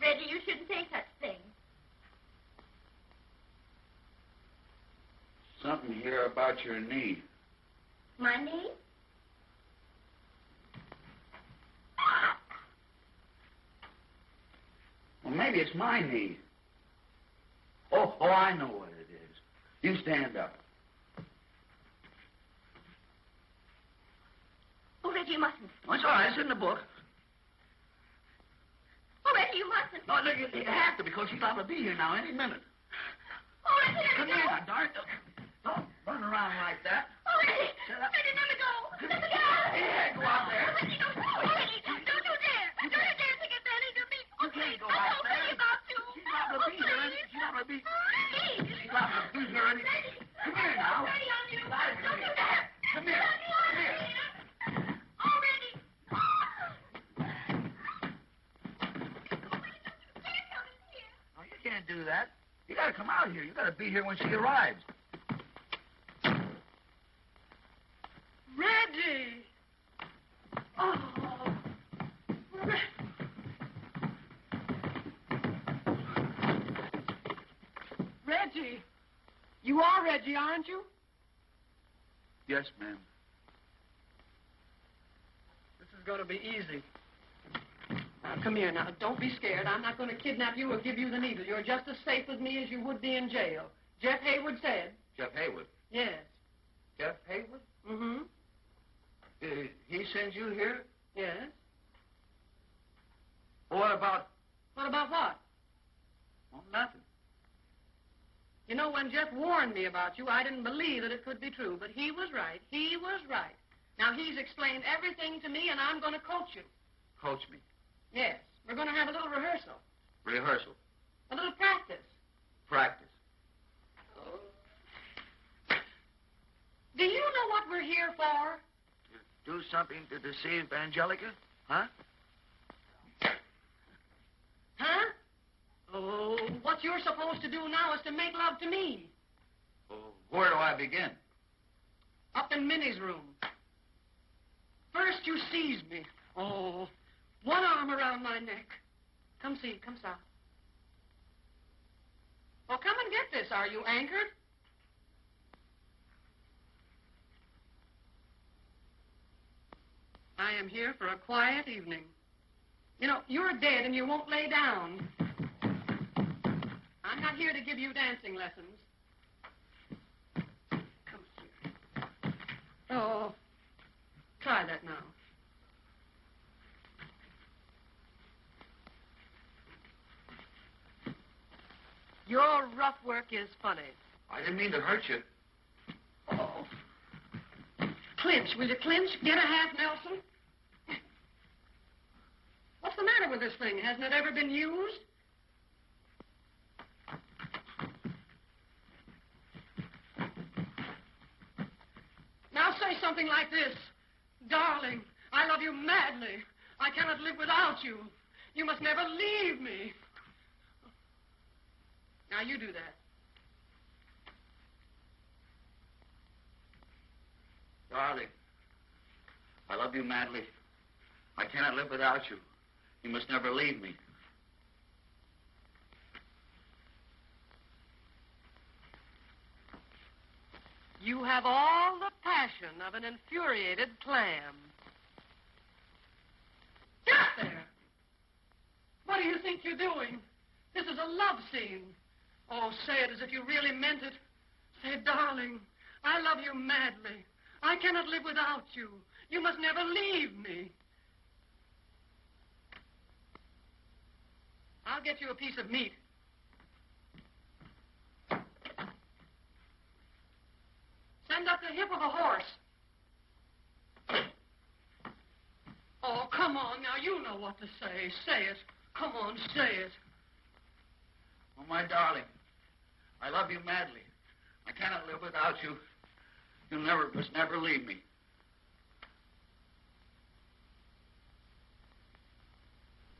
Reggie, you shouldn't say such things. Something here about your knee. My knee? Well, maybe it's my knee. Oh, I know what it is. You stand up. Oh, Reggie, you mustn't. Oh, it's all right. It's in the book. Oh, Reggie, you mustn't. No, look, you have to, because she's liable to be here now any minute. Oh, Reggie, come here, now, darn. Don't run around like that. Oh, Reggie, shut up. Reggie, let me go. Let me go. Yeah, go out there. Oh, Reggie, don't. Oh, Reggie, don't you dare. Don't you dare take advantage of me. Oh, please, go out there. I'm so about you. She's liable to be here. She's liable to be. She's liable to be here any. Come here now. Reggie, on you. Don't you dare. Come here. Come here. Can't do that. You gotta come out here. You gotta be here when she arrives. Reggie! Oh, Reggie! Reggie! You are Reggie, aren't you? Yes, ma'am. This is gonna be easy. Come here now. Don't be scared. I'm not going to kidnap you or give you the needle. You're just as safe with me as you would be in jail. Jeff Hayward said. Jeff Hayward? Yes. Jeff Hayward? Mm-hmm. He sends you here? Yes. What about... What about what? Well, nothing. You know, when Jeff warned me about you, I didn't believe that it could be true. But he was right. He was right. Now, he's explained everything to me, and I'm going to coach you. Coach me? Yes. We're going to have a little rehearsal. Rehearsal? A little practice. Practice? Oh. Do you know what we're here for? To do something to deceive Angelica? Huh? Huh? Oh, what you're supposed to do now is to make love to me. Well, where do I begin? Up in Minnie's room. First you seize me. Oh... One arm around my neck. Come see, come south. Well, come and get this. Are you anchored? I am here for a quiet evening. You know, you're dead and you won't lay down. I'm not here to give you dancing lessons. Come here. Oh, try that now. Your rough work is funny. I didn't mean to hurt you. Oh. Clinch, will you clinch? Get a half, Nelson. What's the matter with this thing? Hasn't it ever been used? Now say something like this. Darling, I love you madly. I cannot live without you. You must never leave me. Now, you do that. Darling, I love you madly. I cannot live without you. You must never leave me. You have all the passion of an infuriated clam. Get there! What do you think you're doing? This is a love scene. Oh, say it as if you really meant it. Say, darling, I love you madly. I cannot live without you. You must never leave me. I'll get you a piece of meat. Send up the hip of a horse. Oh, come on, now you know what to say. Say it. Come on, say it. Oh, my darling, I love you madly. I cannot live without you. You must never leave me.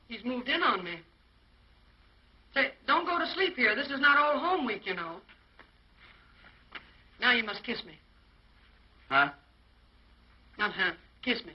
He's moved in on me. Say, don't go to sleep here. This is not all home week, you know. Now you must kiss me. Huh? Not huh. Kiss me.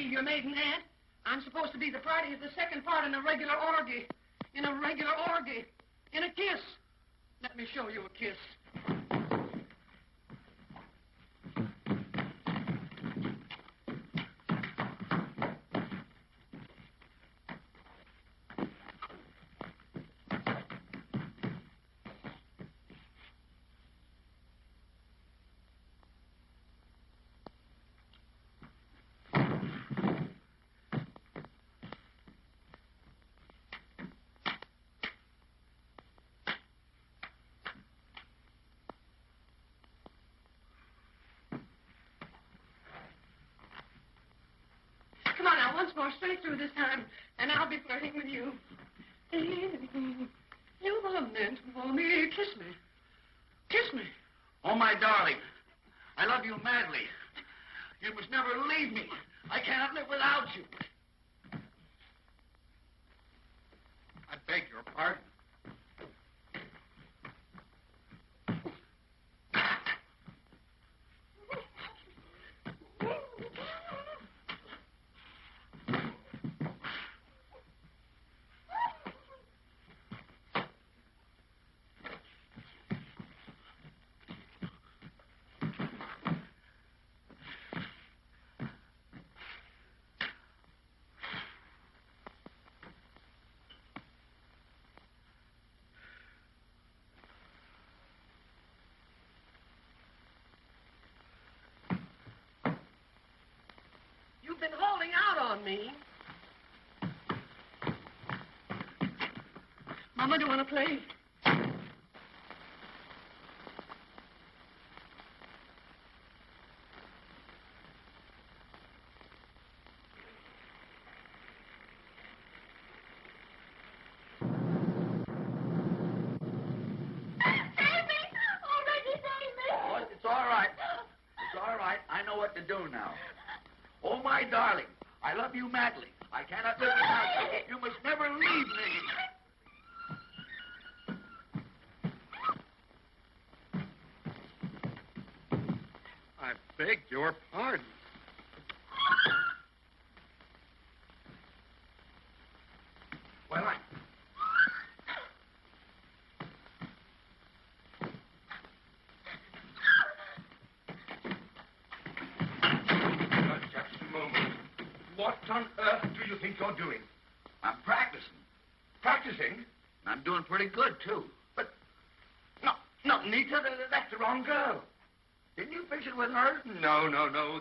Your maiden aunt. I'm supposed to be the party of the second part in a regular orgy. In a regular orgy. In a kiss. Let me show you a kiss. Once more, straight through this time, and I'll be flirting with you. You love meant for me. Kiss me. Kiss me. Oh, my darling, I love you madly. You must never leave me. I cannot live without you. I beg your pardon. Been holding out on me. Mama, do you want to play? Your pardon. Well, I... Just a moment. What on earth do you think you're doing? I'm practicing. Practicing? I'm doing pretty good, too. But... No, Nita, that's the wrong girl. Didn't you fix it with her? No.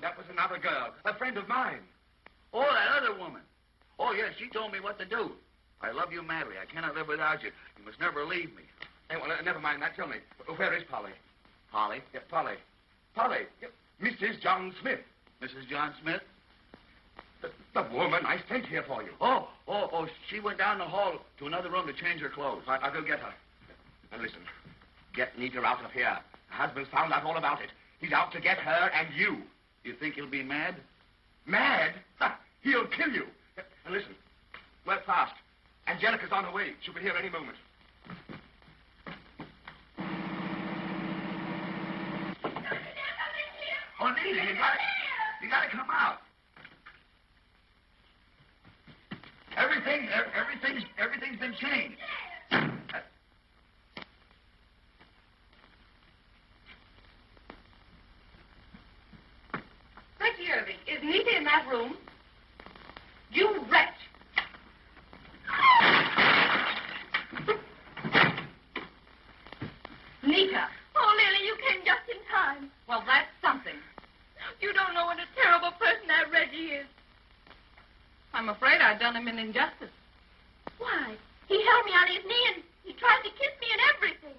That was another girl, a friend of mine. Oh, that other woman. Oh, yes, she told me what to do. I love you madly. I cannot live without you. You must never leave me. Hey, well, never mind that. Tell me, where is Polly? Polly? Yeah, Polly. Polly. Yeah, Mrs. John Smith. Mrs. John Smith? The woman I sent here for you. Oh, she went down the hall to another room to change her clothes. I'll go get her. And listen, get Nita out of here. Her husband's found out all about it. He's out to get her and you. You think he'll be mad? Mad? He'll kill you. And listen, work fast. Angelica's on her way. She'll be here any moment. Oh, Nita, you gotta come out. things, everything's been changed. Reggie Irving, is Nita in that room? You wretch! Nita! Oh, Lily, you came just in time. Well, that's something. You don't know what a terrible person that Reggie is. I'm afraid I've done him an injustice. Why? He held me on his knee and he tried to kiss me and everything.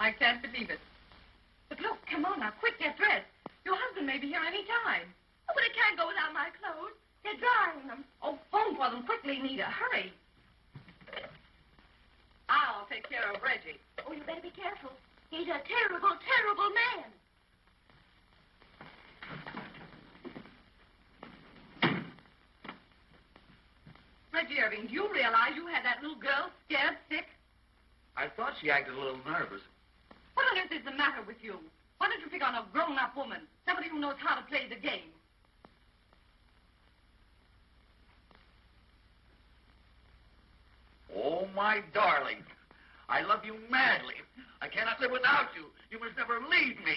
I can't believe it. But look, come on now, quick, get dressed. Your husband may be here any time. Oh, but I can't go without my clothes. They're drying them. Oh, phone for them quickly, Nita. Hurry. I'll take care of Reggie. Oh, you better be careful. He's a terrible, terrible man. Reggie Irving, do you realize you had that little girl scared sick? I thought she acted a little nervous. What on earth is the matter with you? Why don't you pick on a grown-up woman, somebody who knows how to play the game? Oh, my darling, I love you madly. I cannot live without you. You must never leave me.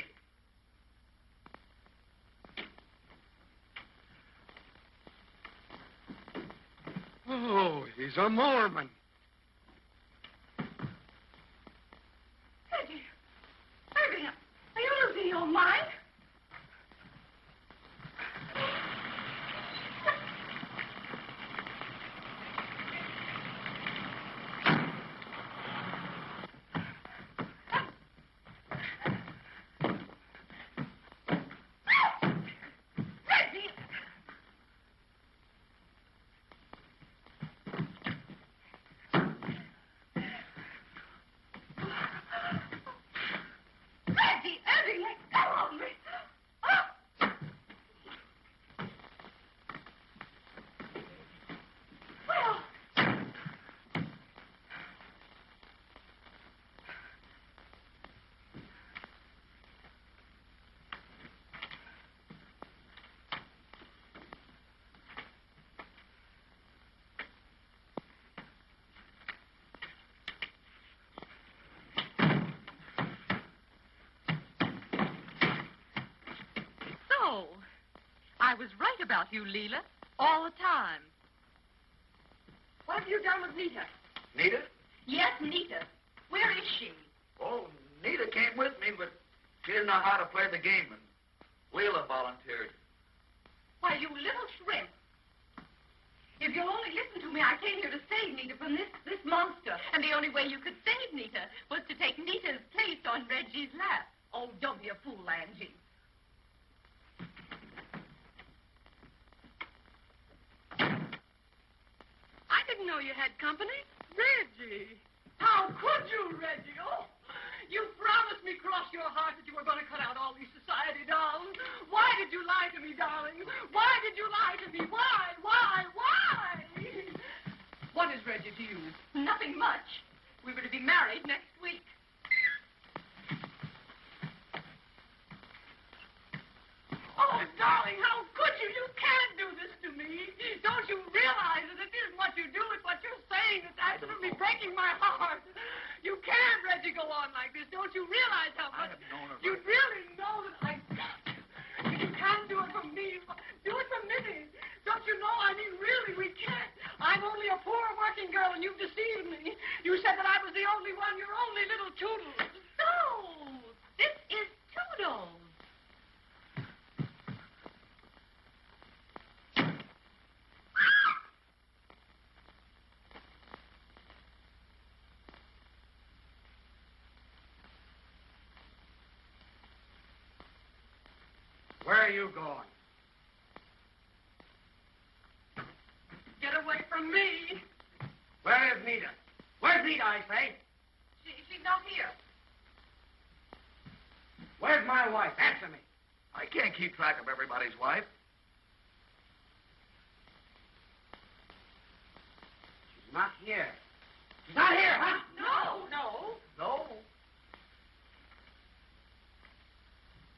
Oh, he's a Mormon. Reggie, Irving, are you losing your mind? I was right about you, Leela, all the time. What have you done with Nita? Nita? Yes, Nita. Where is she? Oh, Nita came with me, but she didn't know how to play the game, and Leela volunteered. Why, you little shrimp. If you'll only listen to me, I came here to save Nita from this monster. And the only way you could save Nita was to take Nita's place on Reggie's lap. Oh, don't be a fool, Angie. I didn't know you had company. Reggie. How could you, Reggie? Oh, you promised me cross your heart that you were going to cut out all these society dolls. Why did you lie to me, darling? Why did you lie to me? Why? What is Reggie to you? Nothing much. We were to be married next week. Oh, darling, how could you? You can't do this to me. Don't you realize that it isn't what you do, it's what you're saying that's absolutely breaking my heart. You can't, Reggie, go on like this. Don't you realize how much... I have known her. You really know that I... You can't do it for me. Do it for Minnie. Don't you know? I mean, really, we can't. I'm only a poor working girl, and you've deceived me. You said that I was the only one, your only little Toodles. No, this is Toodles. Where are you going? Get away from me. Where is Nita? Where's Nita, I say? She's not here. Where's my wife? Answer me. I can't keep track of everybody's wife. She's not here. She's not here, huh? No.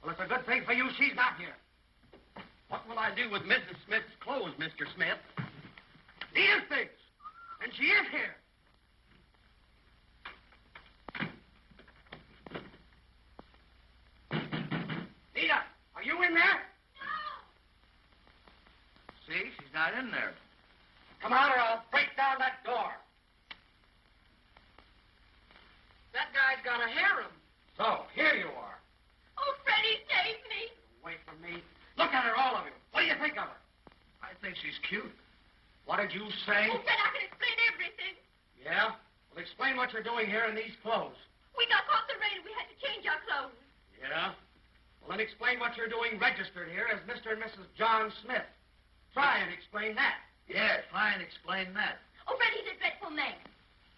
Well, it's a good thing for you she's not here. What will I do with Mrs. Smith's clothes, Mr. Smith? Nita's things. Come on, or I'll break down that door. That guy's got a harem. So, here you are. Oh, Freddie, save me. Get away from me. Look at her, all of you. What do you think of her? I think she's cute. What did you say? Oh, Fred, I can explain everything. Yeah? Well, explain what you're doing here in these clothes. We got caught in the rain. We had to change our clothes. Yeah? Well, then explain what you're doing registered here as Mr. and Mrs. John Smith. Try and explain that. Yeah, try and explain that. Oh, Fred, he's a dreadful man.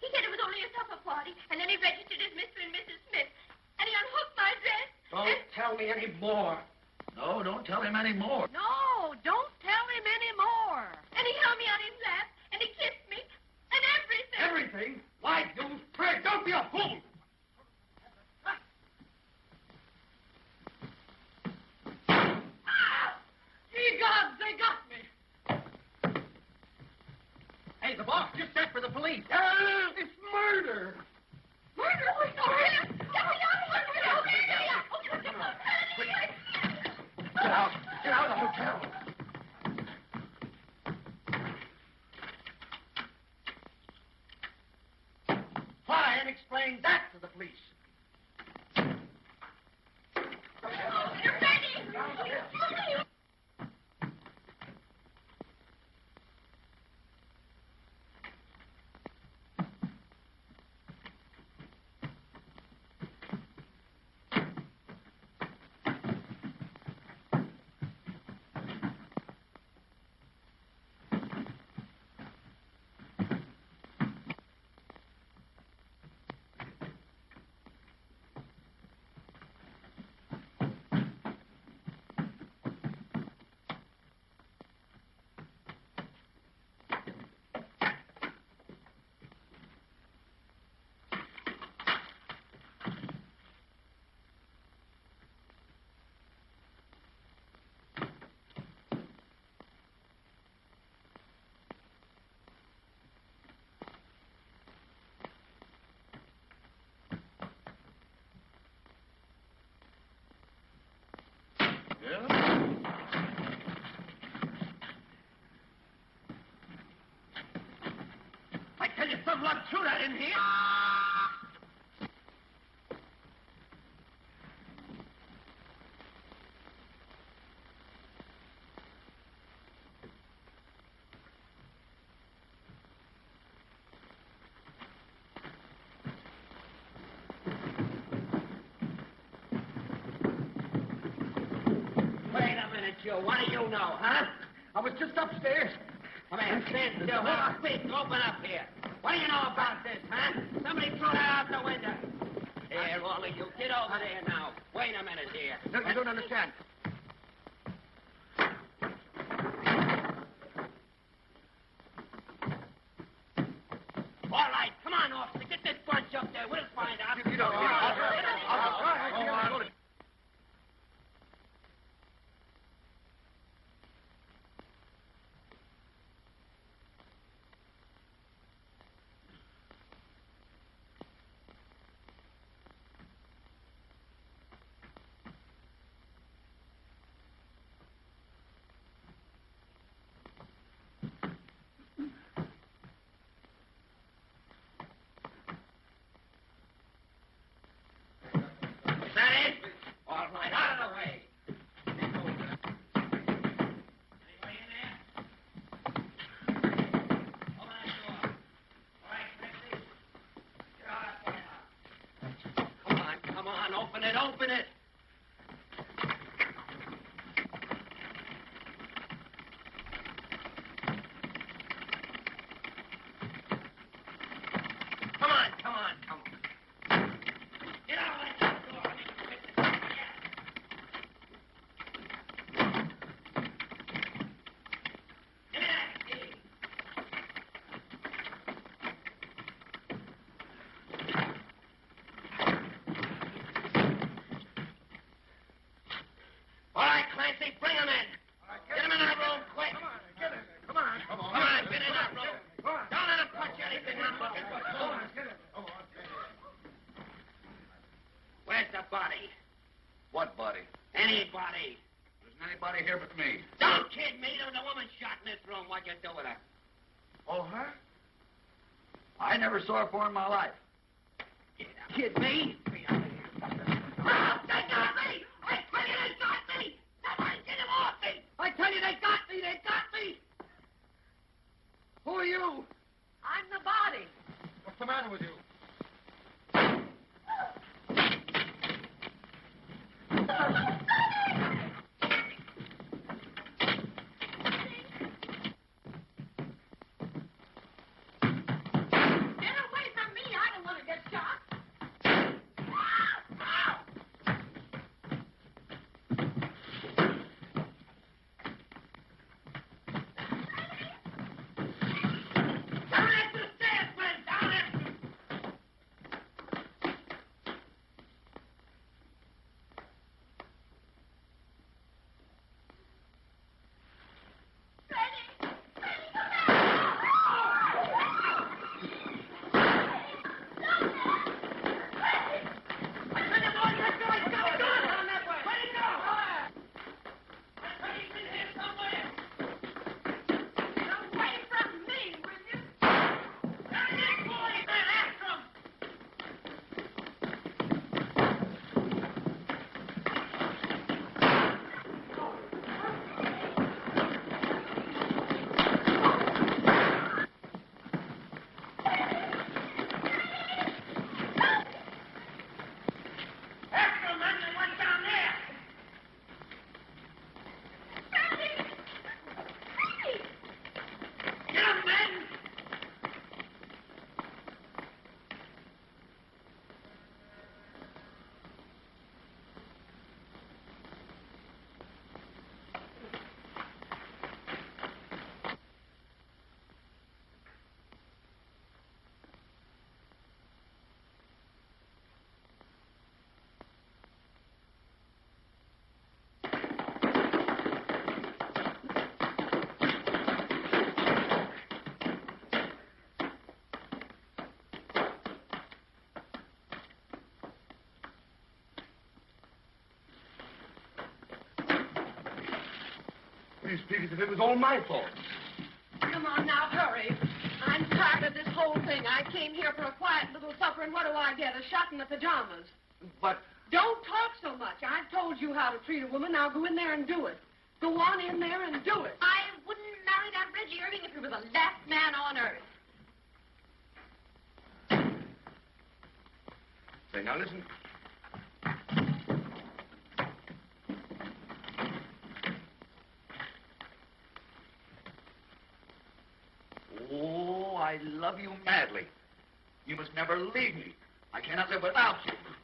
He said it was only a supper party, and then he registered as Mr. and Mrs. Smith. And he unhooked my dress. Don't tell me any more. No, don't tell him any more. No, don't tell him any more. And he held me on his lap, and he kissed me, and everything. Everything? Why, you Fred, don't be a fool. Ah! Ye gods, they got me. Hey, the boss just sent for the police. It's murder. Murder? Oh, he's over here. Get me out of here. Get out. Get out of the hotel. Try and explain that to the police. Oh, you're ready. Oh, you're I tell you, some luck threw that in here. What do you know, huh? I was just upstairs. I mean, stand still. Hold on, speak. Open up here. What do you know about this, huh? Somebody threw that out the window. Here, all of you, get over there now. Wait a minute here. No, I don't understand. All right, come on, officer. Get this bunch up there. We'll find out. You don't know. Open it. Come on. Get out of that door. Get out of here. Clancy, bring him in. Get him in that room, quick. Come on, get him. Come on, get in that room. Don't let him touch anything I'm looking for. Where's the body? What body? Anybody. There isn't anybody here but me. Don't kid me. There was a woman shot in this room. What'd you do with her? I never saw a form in my life. Kid me? They got me! I tell you, they got me! Somebody get him off me! I tell you, they got me! They got me! Who are you? I'm the body. What's the matter with you? You speak as if it was all my fault. Come on now, hurry. I'm tired of this whole thing. I came here for a quiet little supper, and what do I get? A shot in the pajamas. But... Don't talk so much. I've told you how to treat a woman. Now go in there and do it. Go on in there and do it. I wouldn't marry that Reggie Irving if he was the last man on earth. Say, now listen... I love you madly. You must never leave me. I cannot live without you.